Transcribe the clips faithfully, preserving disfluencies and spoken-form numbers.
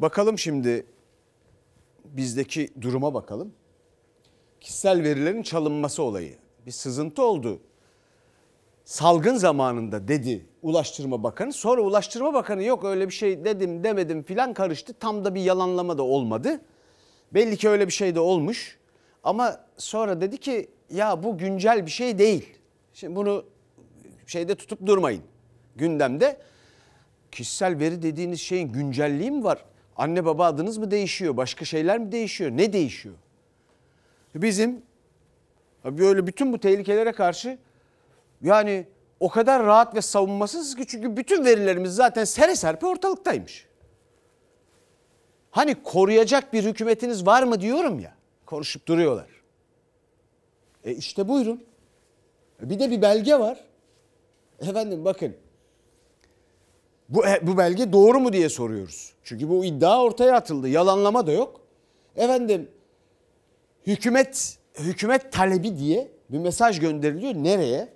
Bakalım şimdi bizdeki duruma bakalım. Kişisel verilerin çalınması olayı. Bir sızıntı oldu. Salgın zamanında dedi Ulaştırma Bakanı. Sonra Ulaştırma Bakanı yok öyle bir şey dedim demedim filan karıştı. Tam da bir yalanlama da olmadı. Belli ki öyle bir şey de olmuş. Ama sonra dedi ki ya bu güncel bir şey değil. Şimdi bunu şeyde tutup durmayın. Gündemde kişisel veri dediğiniz şeyin güncelliği mi var? Anne baba adınız mı değişiyor? Başka şeyler mi değişiyor? Ne değişiyor? Bizim böyle bütün bu tehlikelere karşı yani o kadar rahat ve savunmasız ki çünkü bütün verilerimiz zaten sere serpe ortalıktaymış. Hani koruyacak bir hükümetiniz var mı diyorum ya, konuşup duruyorlar. E işte buyurun. Bir de bir belge var. Efendim bakın. Bu, bu belge doğru mu diye soruyoruz. Çünkü bu iddia ortaya atıldı. Yalanlama da yok. Efendim hükümet hükümet talebi diye bir mesaj gönderiliyor. Nereye?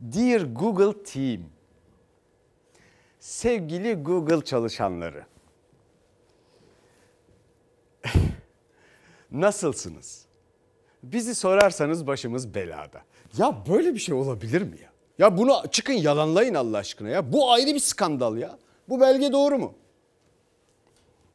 Dear Google Team. Sevgili Google çalışanları. Nasılsınız? Bizi sorarsanız başımız belada. Ya böyle bir şey olabilir mi ya? Ya bunu çıkın yalanlayın Allah aşkına ya. Bu ayrı bir skandal ya. Bu belge doğru mu?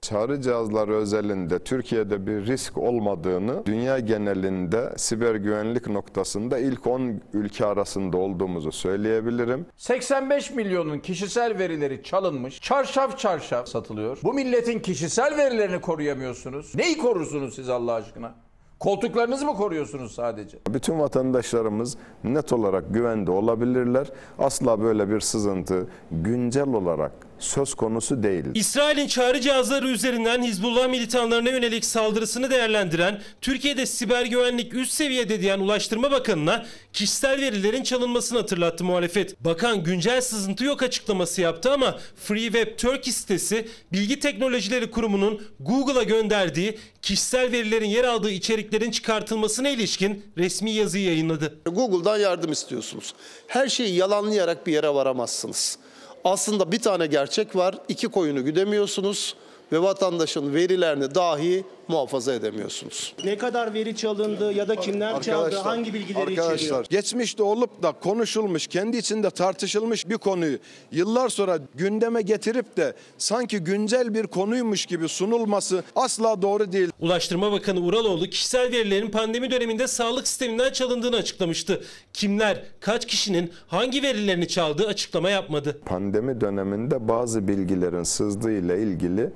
Çağrı cihazları özelinde Türkiye'de bir risk olmadığını, dünya genelinde siber güvenlik noktasında ilk on ülke arasında olduğumuzu söyleyebilirim. seksen beş milyonun kişisel verileri çalınmış, çarşaf çarşaf satılıyor. Bu milletin kişisel verilerini koruyamıyorsunuz. Neyi korursunuz siz Allah aşkına? Koltuklarınızı mı koruyorsunuz sadece? Bütün vatandaşlarımız net olarak güvende olabilirler. Asla böyle bir sızıntı güncel olarak söz konusu değil. İsrail'in çağrı cihazları üzerinden Hizbullah militanlarına yönelik saldırısını değerlendiren, Türkiye'de siber güvenlik üst seviyede diyen Ulaştırma Bakanı'na kişisel verilerin çalınmasını hatırlattı muhalefet. Bakan güncel sızıntı yok açıklaması yaptı ama Free Web Turkey sitesi Bilgi Teknolojileri Kurumu'nun Google'a gönderdiği kişisel verilerin yer aldığı içeriklerin çıkartılmasına ilişkin resmi yazıyı yayınladı. Google'dan yardım istiyorsunuz. Her şeyi yalanlayarak bir yere varamazsınız. Aslında bir tane gerçek var, iki koyunu güdemiyorsunuz ve vatandaşın verilerini dahi muhafaza edemiyorsunuz. Ne kadar veri çalındı ya da kimler çaldı, hangi bilgileri arkadaşlar, içeriyor? Geçmişte olup da konuşulmuş, kendi içinde tartışılmış bir konuyu yıllar sonra gündeme getirip de sanki güncel bir konuymuş gibi sunulması asla doğru değil. Ulaştırma Bakanı Uraloğlu kişisel verilerin pandemi döneminde sağlık sisteminden çalındığını açıklamıştı. Kimler, kaç kişinin hangi verilerini çaldığı açıklama yapmadı. Pandemi döneminde bazı bilgilerin sızdığı ile ilgili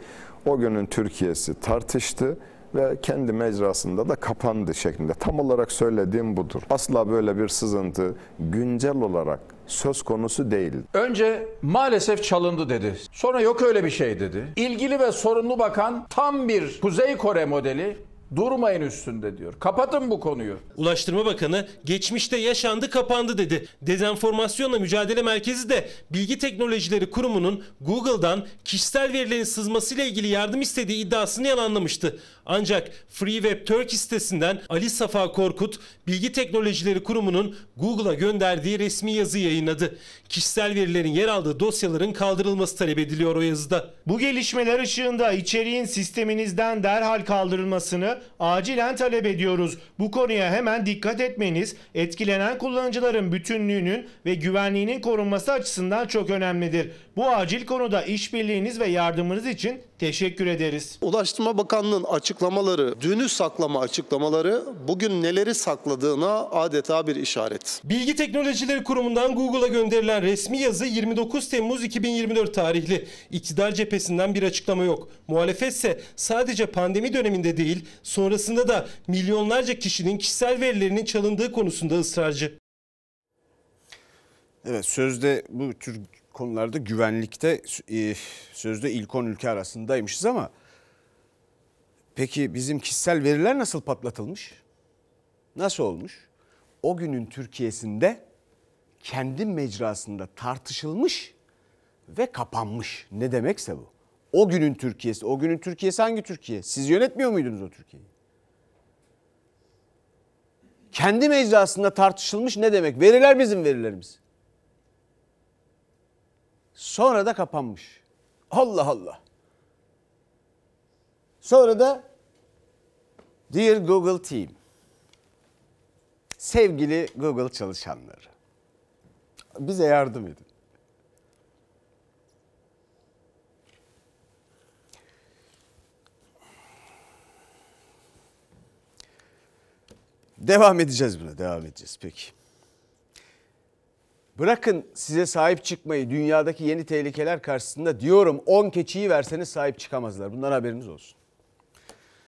o günün Türkiye'si tartıştı ve kendi mecrasında da kapandı şeklinde. Tam olarak söylediğim budur. Asla böyle bir sızıntı güncel olarak söz konusu değil. Önce maalesef çalındı dedi. Sonra yok öyle bir şey dedi. İlgili ve sorumlu bakan tam bir Kuzey Kore modeli. Durmayın üstünde diyor. Kapatın bu konuyu. Ulaştırma Bakanı geçmişte yaşandı kapandı dedi. Dezenformasyonla Mücadele Merkezi de Bilgi Teknolojileri Kurumu'nun Google'dan kişisel verilerin sızmasıyla ilgili yardım istediği iddiasını yalanlamıştı. Ancak Free Web Turkey sitesinden Ali Safa Korkut Bilgi Teknolojileri Kurumu'nun Google'a gönderdiği resmi yazı yayınladı. Kişisel verilerin yer aldığı dosyaların kaldırılması talep ediliyor o yazıda. Bu gelişmeler ışığında içeriğin sisteminizden derhal kaldırılmasını acilen talep ediyoruz. Bu konuya hemen dikkat etmeniz etkilenen kullanıcıların bütünlüğünün ve güvenliğinin korunması açısından çok önemlidir. Bu acil konuda işbirliğiniz ve yardımınız için teşekkür ederiz. Ulaştırma Bakanlığı'nın açıklamaları, dünü saklama açıklamaları bugün neleri sakladığına adeta bir işaret. Bilgi Teknolojileri Kurumu'ndan Google'a gönderilen resmi yazı yirmi dokuz Temmuz iki bin yirmi dört tarihli. İktidar cephesinden bir açıklama yok. Muhalefetse sadece pandemi döneminde değil, sonrasında da milyonlarca kişinin kişisel verilerinin çalındığı konusunda ısrarcı. Evet, sözde bu tür konularda güvenlikte sözde ilk on ülke arasındaymışız ama peki bizim kişisel veriler nasıl patlatılmış? Nasıl olmuş? O günün Türkiye'sinde kendi mecrasında tartışılmış ve kapanmış. Ne demekse bu. O günün Türkiye'si. O günün Türkiye'si hangi Türkiye? Siz yönetmiyor muydunuz o Türkiye'yi? Kendi mecrasında tartışılmış ne demek? Veriler bizim verilerimiz. Sonra da kapanmış. Allah Allah. Sonra da Dear Google Team, sevgili Google çalışanları, bize yardım edin. Devam edeceğiz buna, devam edeceğiz. Peki. Bırakın size sahip çıkmayı, dünyadaki yeni tehlikeler karşısında diyorum on keçiyi verseniz sahip çıkamazlar. Bundan haberiniz olsun.